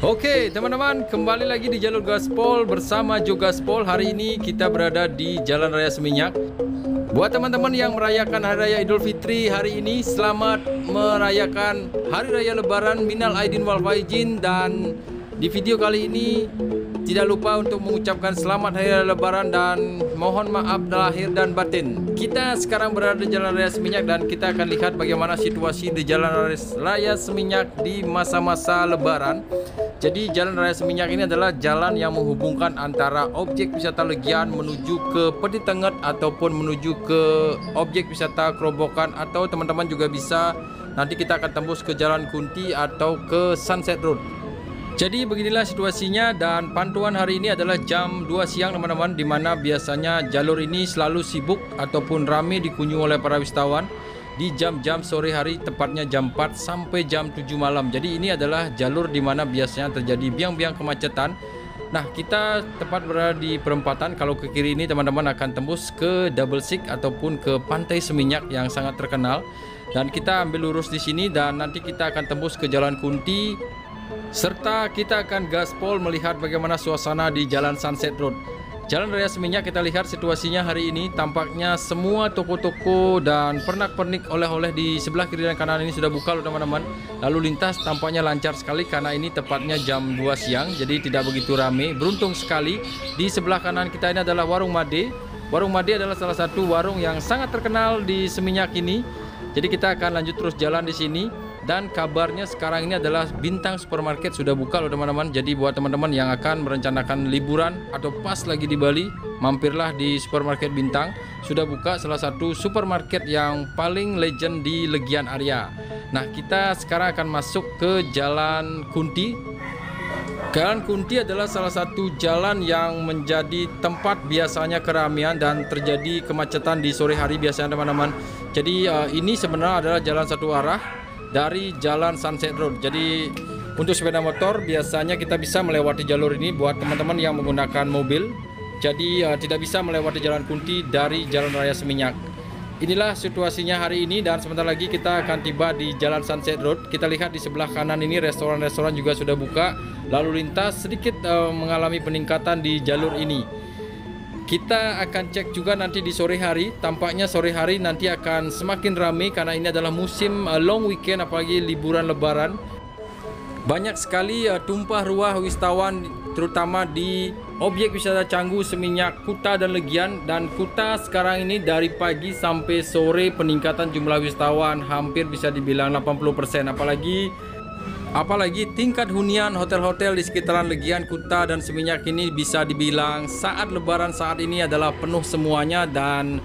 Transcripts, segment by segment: Oke teman-teman, kembali lagi di Jalur Gaspol bersama Jo Gaspol. Hari ini kita berada di Jalan Raya Seminyak. Buat teman-teman yang merayakan Hari Raya Idul Fitri hari ini, selamat merayakan Hari Raya Lebaran, minal aidin wal faizin. Dan di video kali ini tidak lupa untuk mengucapkan selamat Hari Raya Lebaran dan mohon maaf lahir dan batin. Kita sekarang berada di Jalan Raya Seminyak dan kita akan lihat bagaimana situasi di Jalan Raya Seminyak di masa-masa Lebaran. Jadi Jalan Raya Seminyak ini adalah jalan yang menghubungkan antara objek wisata Legian menuju ke Petitenget ataupun menuju ke objek wisata Kerobokan, atau teman-teman juga bisa nanti kita akan tembus ke Jalan Kunti atau ke Sunset Road. Jadi beginilah situasinya, dan pantauan hari ini adalah jam 2 siang teman-teman, di mana biasanya jalur ini selalu sibuk ataupun ramai dikunjungi oleh para wisatawan di jam-jam sore hari, tepatnya jam 4 sampai jam 7 malam. Jadi ini adalah jalur di mana biasanya terjadi biang-biang kemacetan. Nah, kita tepat berada di perempatan. Kalau ke kiri ini teman-teman akan tembus ke Double Six ataupun ke Pantai Seminyak yang sangat terkenal. Dan kita ambil lurus di sini dan nanti kita akan tembus ke Jalan Kunti, serta kita akan gaspol melihat bagaimana suasana di Jalan Sunset Road. Jalan Raya Seminyak kita lihat situasinya hari ini, tampaknya semua toko-toko dan pernak-pernik oleh-oleh di sebelah kiri dan kanan ini sudah buka loh teman-teman. Lalu lintas tampaknya lancar sekali karena ini tepatnya jam 2 siang, jadi tidak begitu ramai. Beruntung sekali di sebelah kanan kita ini adalah Warung Made. Warung Made adalah salah satu warung yang sangat terkenal di Seminyak ini. Jadi kita akan lanjut terus jalan di sini. Dan kabarnya sekarang ini adalah Bintang Supermarket sudah buka loh teman-teman. Jadi buat teman-teman yang akan merencanakan liburan atau pas lagi di Bali, mampirlah di supermarket Bintang. Sudah buka, salah satu supermarket yang paling legend di Legian area. Nah, kita sekarang akan masuk ke Jalan Kunti. Jalan Kunti adalah salah satu jalan yang menjadi tempat biasanya keramaian dan terjadi kemacetan di sore hari biasanya teman-teman. Jadi ini sebenarnya adalah jalan satu arah dari Jalan Sunset Road. Jadi untuk sepeda motor biasanya kita bisa melewati jalur ini. Buat teman-teman yang menggunakan mobil, jadi tidak bisa melewati Jalan Kunti dari Jalan Raya Seminyak. Inilah situasinya hari ini, dan sebentar lagi kita akan tiba di Jalan Sunset Road. Kita lihat di sebelah kanan ini restoran-restoran juga sudah buka. Lalu lintas sedikit mengalami peningkatan di jalur ini. Kita akan cek juga nanti di sore hari, tampaknya sore hari nanti akan semakin ramai karena ini adalah musim long weekend, apalagi liburan lebaran. Banyak sekali tumpah ruah wisatawan, terutama di objek wisata Canggu, Seminyak, Kuta dan Legian. Dan Kuta sekarang ini dari pagi sampai sore peningkatan jumlah wisatawan hampir bisa dibilang 80%, apalagi tingkat hunian hotel-hotel di sekitaran Legian, Kuta, dan Seminyak ini bisa dibilang saat lebaran saat ini adalah penuh semuanya. Dan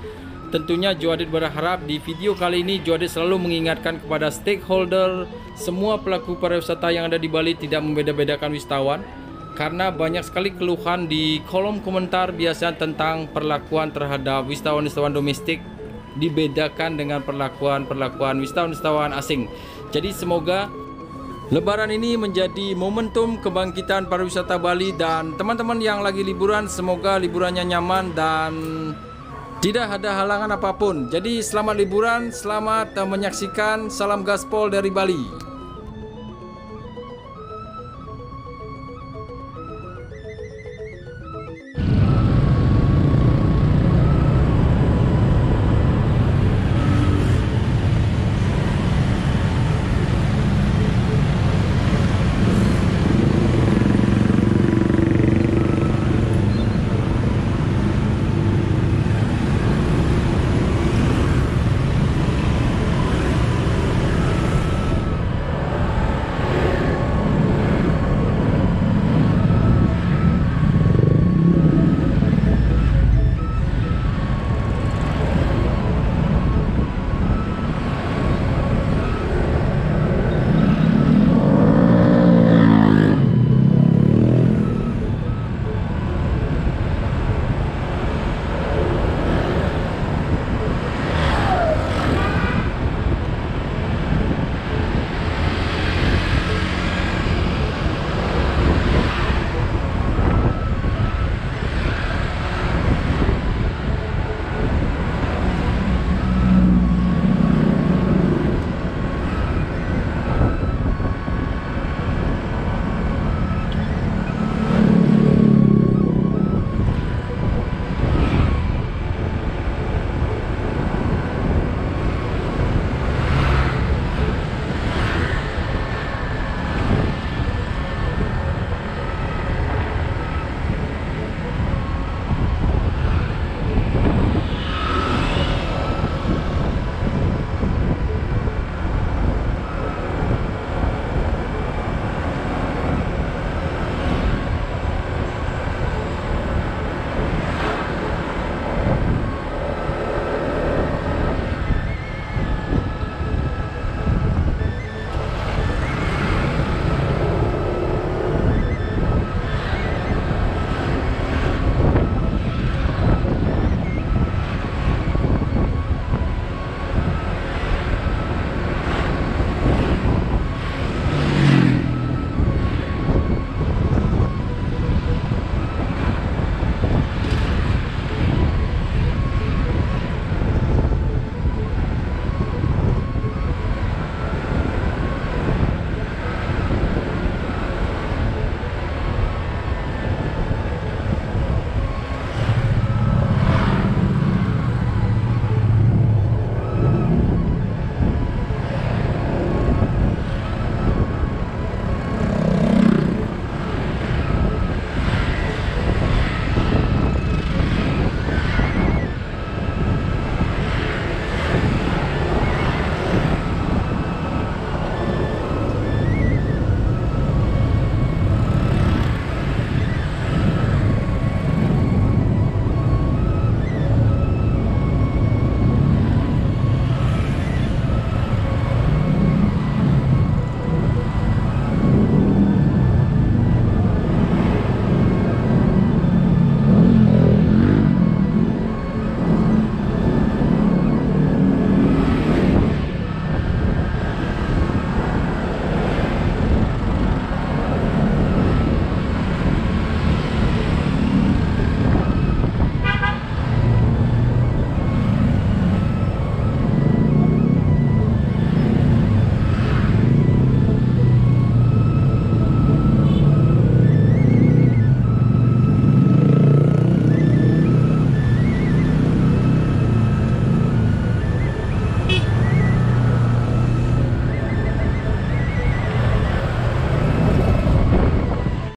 tentunya Jo Adit berharap di video kali ini Jo Adit selalu mengingatkan kepada stakeholder, semua pelaku pariwisata yang ada di Bali tidak membeda-bedakan wisatawan. Karena banyak sekali keluhan di kolom komentar biasanya tentang perlakuan terhadap wisatawan-wisatawan domestik dibedakan dengan perlakuan wisatawan-wisatawan asing. Jadi semoga Lebaran ini menjadi momentum kebangkitan pariwisata Bali, dan teman-teman yang lagi liburan semoga liburannya nyaman dan tidak ada halangan apapun. Jadi selamat liburan, selamat menyaksikan. Salam Gaspol dari Bali.